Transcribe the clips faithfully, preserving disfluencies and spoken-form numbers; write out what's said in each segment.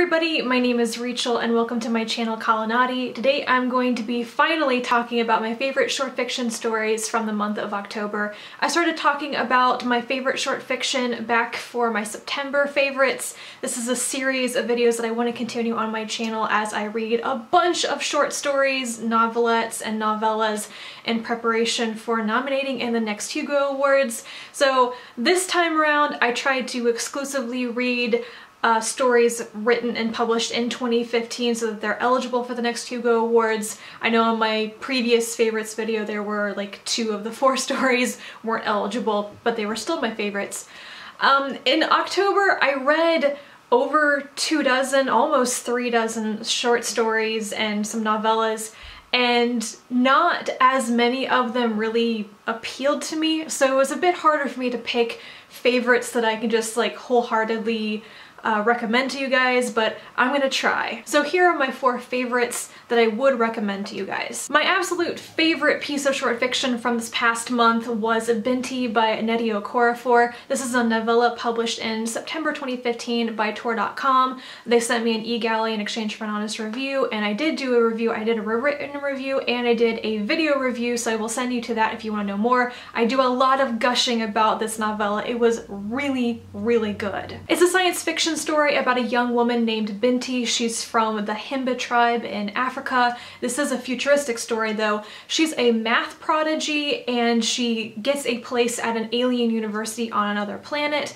everybody, my name is Rachel and welcome to my channel Kalanadi. Today I'm going to be finally talking about my favorite short fiction stories from the month of October. I started talking about my favorite short fiction back for my September favorites. This is a series of videos that I want to continue on my channel as I read a bunch of short stories, novelettes, and novellas in preparation for nominating in the next Hugo Awards. So this time around I tried to exclusively read Uh, stories written and published in twenty fifteen so that they're eligible for the next Hugo Awards. I know in my previous favorites video there were like two of the four stories weren't eligible, but they were still my favorites. Um, in October I read over two dozen, almost three dozen short stories and some novellas, and not as many of them really appealed to me, so it was a bit harder for me to pick favorites that I can just like wholeheartedly Uh, recommend to you guys, but I'm gonna try. So here are my four favorites that I would recommend to you guys. My absolute favorite piece of short fiction from this past month was Binti by Nnedi Okorafor. This is a novella published in September twenty fifteen by Tor dot com. They sent me an e-galley in exchange for an honest review, and I did do a review. I did a written review and I did a video review, so I will send you to that if you want to know more. I do a lot of gushing about this novella. It was really, really good. It's a science fiction story about a young woman named Binti. She's from the Himba tribe in Africa. This is a futuristic story though. She's a math prodigy and she gets a place at an alien university on another planet,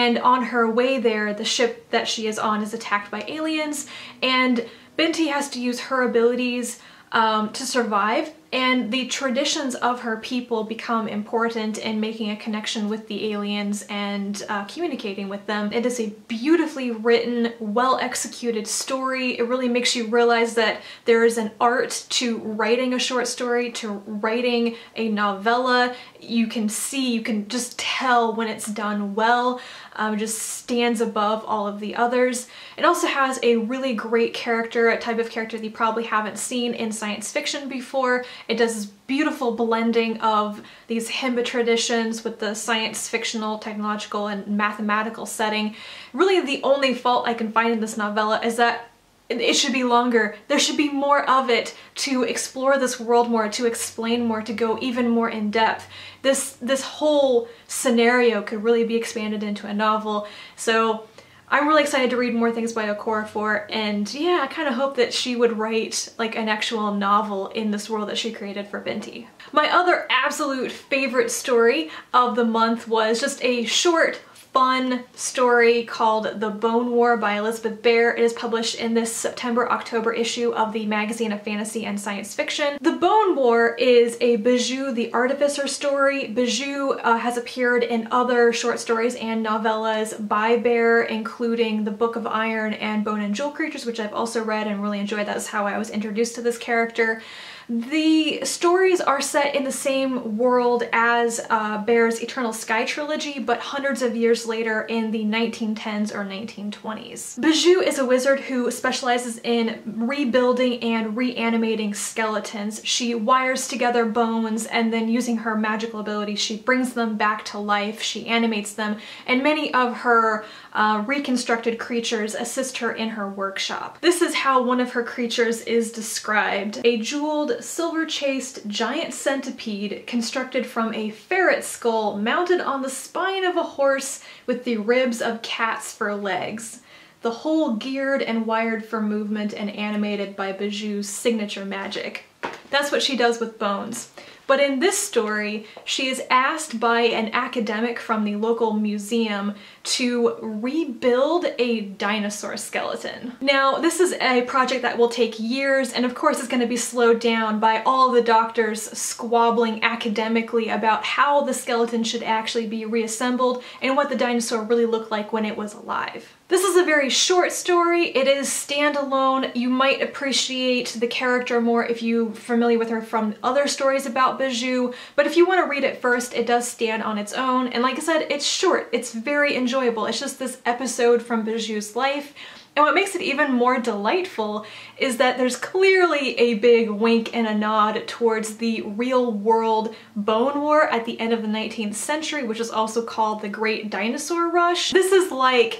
and on her way there the ship that she is on is attacked by aliens, and Binti has to use her abilities um, to survive, and the traditions of her people become important in making a connection with the aliens and uh, communicating with them. It is a beautifully written, well-executed story. It really makes you realize that there is an art to writing a short story, to writing a novella. You can see, you can just tell when it's done well. Um, it just stands above all of the others. It also has a really great character, a type of character that you probably haven't seen in science fiction before. It does this beautiful blending of these Himba traditions with the science, fictional, technological, and mathematical setting. Really the only fault I can find in this novella is that it should be longer. There should be more of it to explore this world more, to explain more, to go even more in depth. This, this whole scenario could really be expanded into a novel. So I'm really excited to read more things by Okorafor, and yeah, I kind of hope that she would write like an actual novel in this world that she created for Binti. My other absolute favorite story of the month was just a short, fun story called The Bone War by Elizabeth Bear. It is published in this September-October issue of the Magazine of Fantasy and Science Fiction. The Bone War is a Bijou the Artificer story. Bijou uh, has appeared in other short stories and novellas by Bear, including The Book of Iron and Bone and Jewel Creatures, which I've also read and really enjoyed. That's how I was introduced to this character. The stories are set in the same world as uh, Bear's Eternal Sky Trilogy, but hundreds of years later in the nineteen tens or nineteen twenties. Bijou is a wizard who specializes in rebuilding and reanimating skeletons. She wires together bones, and then using her magical ability she brings them back to life, she animates them, and many of her uh, reconstructed creatures assist her in her workshop. This is how one of her creatures is described: a jeweled, silver-chased giant centipede constructed from a ferret skull mounted on the spine of a horse with the ribs of cats for legs. The whole geared and wired for movement and animated by Bijou's signature magic. That's what she does with bones. But in this story, she is asked by an academic from the local museum to rebuild a dinosaur skeleton. Now, this is a project that will take years, and of course it's going to be slowed down by all the doctors squabbling academically about how the skeleton should actually be reassembled and what the dinosaur really looked like when it was alive. This is a very short story. It is standalone. You might appreciate the character more if you're familiar with her from other stories about Bijou, but if you want to read it first, it does stand on its own. And like I said, it's short. It's very enjoyable. It's just this episode from Bijou's life. And what makes it even more delightful is that there's clearly a big wink and a nod towards the real-world Bone War at the end of the nineteenth century, which is also called the Great Dinosaur Rush. This is like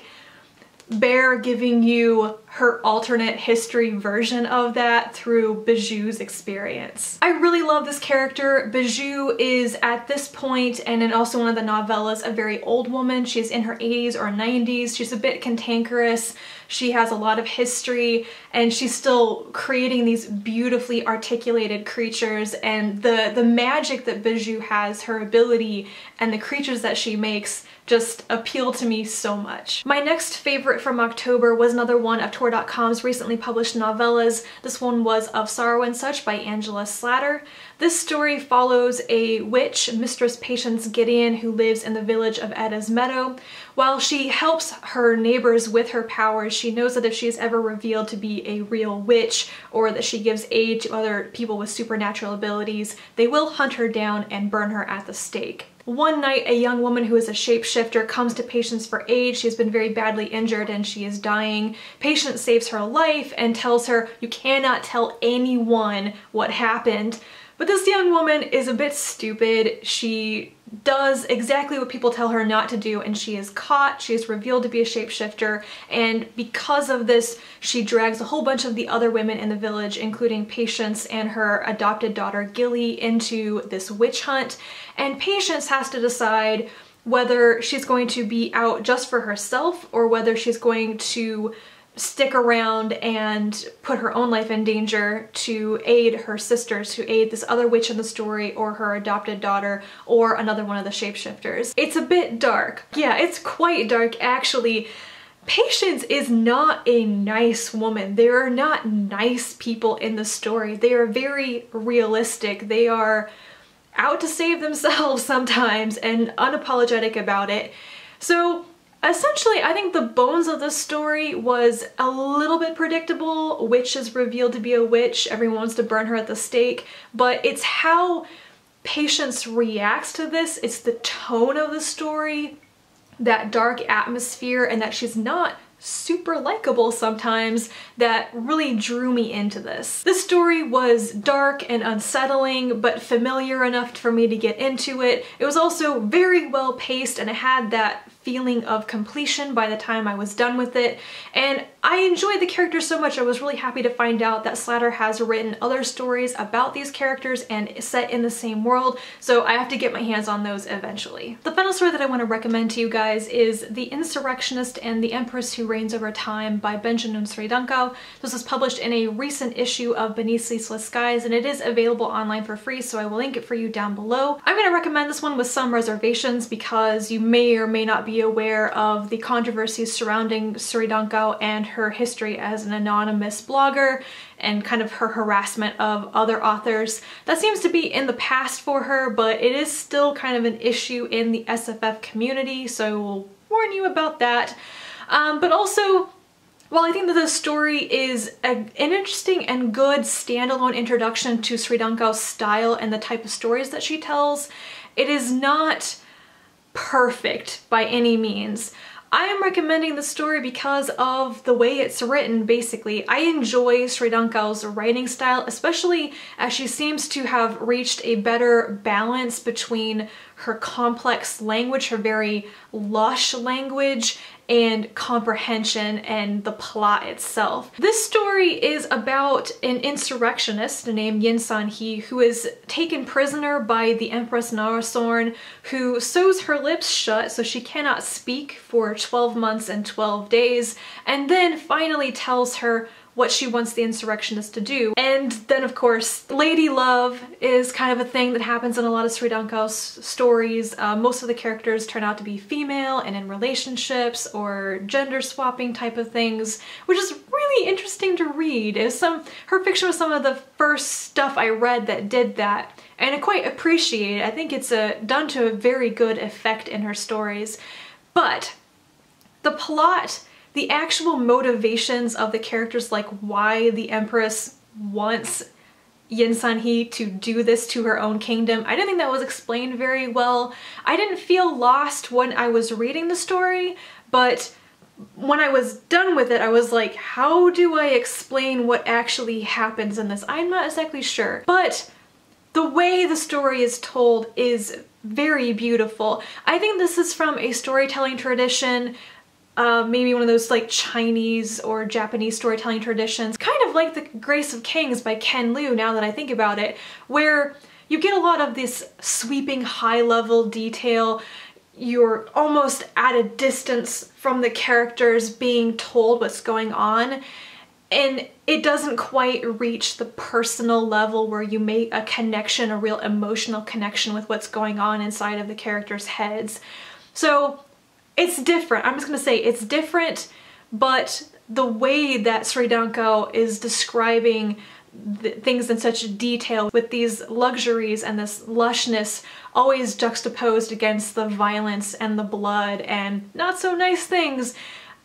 Bear giving you her alternate history version of that through Bijou's experience. I really love this character. Bijou is at this point, and in also one of the novellas, a very old woman. She's in her eighties or nineties. She's a bit cantankerous. She has a lot of history, and she's still creating these beautifully articulated creatures, and the, the magic that Bijou has, her ability, and the creatures that she makes just appeal to me so much. My next favorite from October was another one of Tor dot com's recently published novellas. This one was Of Sorrow and Such by Angela Slatter. This story follows a witch, Mistress Patience Gideon, who lives in the village of Edda's Meadow. While she helps her neighbors with her powers, she knows that if she is ever revealed to be a real witch, or that she gives aid to other people with supernatural abilities, they will hunt her down and burn her at the stake. One night, a young woman who is a shapeshifter comes to Patience for aid. She has been very badly injured and she is dying. Patience saves her life and tells her, "You cannot tell anyone what happened." But this young woman is a bit stupid. She does exactly what people tell her not to do, and she is caught. She is revealed to be a shapeshifter, and because of this, she drags a whole bunch of the other women in the village, including Patience and her adopted daughter Gilly, into this witch hunt. And Patience has to decide whether she's going to be out just for herself or whether she's going to stick around and put her own life in danger to aid her sisters, to aid this other witch in the story, or her adopted daughter, or another one of the shapeshifters. It's a bit dark. Yeah, it's quite dark actually. Patience is not a nice woman. There are not nice people in the story. They are very realistic. They are out to save themselves sometimes and unapologetic about it. So essentially, I think the bones of the story was a little bit predictable. Witch is revealed to be a witch, everyone wants to burn her at the stake, but it's how Patience reacts to this, it's the tone of the story, that dark atmosphere, and that she's not super likable sometimes, that really drew me into this. This story was dark and unsettling, but familiar enough for me to get into it. It was also very well paced, and it had that feeling of completion by the time I was done with it. And I enjoyed the characters so much, I was really happy to find out that Slatter has written other stories about these characters and set in the same world, so I have to get my hands on those eventually. The final story that I want to recommend to you guys is The Insurrectionist and the Empress Who Reigns Over Time by Benjanun Sriduangkaew. This was published in a recent issue of Beneath Ceaseless Skies, and it is available online for free, so I will link it for you down below. I'm going to recommend this one with some reservations because you may or may not be aware of the controversies surrounding Sriduangkaew and her history as an anonymous blogger and kind of her harassment of other authors. That seems to be in the past for her, but it is still kind of an issue in the S F F community, so we'll warn you about that. Um, but also, while I think that this story is a, an interesting and good standalone introduction to Sriduangkaew's style and the type of stories that she tells, it is not perfect by any means. I am recommending the story because of the way it's written, basically. I enjoy Sriduangkaew's writing style, especially as she seems to have reached a better balance between her complex language, her very lush language, and comprehension and the plot itself. This story is about an insurrectionist named Yin Sanhi who is taken prisoner by the Empress Narasorn, who sews her lips shut so she cannot speak for twelve months and twelve days, and then finally tells her what she wants the insurrectionist to do. And then of course, lady love is kind of a thing that happens in a lot of Sriduangkaew's stories. Uh, most of the characters turn out to be female and in relationships or gender swapping type of things, which is really interesting to read. It was some, her fiction was some of the first stuff I read that did that, and I quite appreciate it. I think it's a, done to a very good effect in her stories. But the plot, the actual motivations of the characters, like why the Empress wants Yin Sanhi to do this to her own kingdom, I didn't think that was explained very well. I didn't feel lost when I was reading the story, but when I was done with it, I was like, how do I explain what actually happens in this? I'm not exactly sure. But the way the story is told is very beautiful. I think this is from a storytelling tradition Uh, maybe one of those like Chinese or Japanese storytelling traditions, kind of like The Grace of Kings by Ken Liu, now that I think about it, where you get a lot of this sweeping high-level detail. You're almost at a distance from the characters being told what's going on, and it doesn't quite reach the personal level where you make a connection, a real emotional connection with what's going on inside of the characters' heads. So it's different. I'm just gonna say it's different, but the way that Sriduangkaew is describing th things in such detail with these luxuries and this lushness always juxtaposed against the violence and the blood and not so nice things,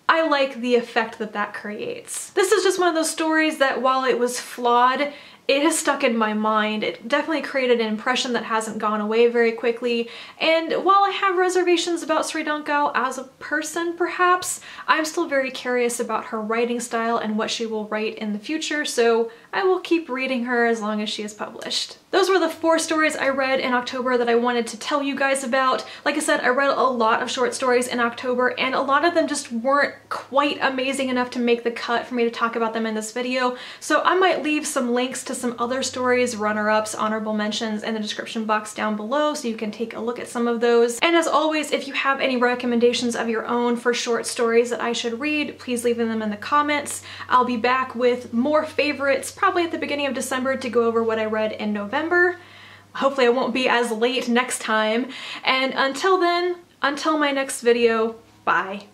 I like the effect that that creates. This is just one of those stories that while it was flawed, it has stuck in my mind. It definitely created an impression that hasn't gone away very quickly, and while I have reservations about Sriduangkaew as a person perhaps, I'm still very curious about her writing style and what she will write in the future, so I will keep reading her as long as she is published. Those were the four stories I read in October that I wanted to tell you guys about. Like I said, I read a lot of short stories in October, and a lot of them just weren't quite amazing enough to make the cut for me to talk about them in this video, so I might leave some links to some other stories, runner-ups, honorable mentions in the description box down below so you can take a look at some of those. And as always, if you have any recommendations of your own for short stories that I should read, please leave them in the comments. I'll be back with more favorites probably at the beginning of December to go over what I read in November. Hopefully I won't be as late next time. And until then, until my next video, bye.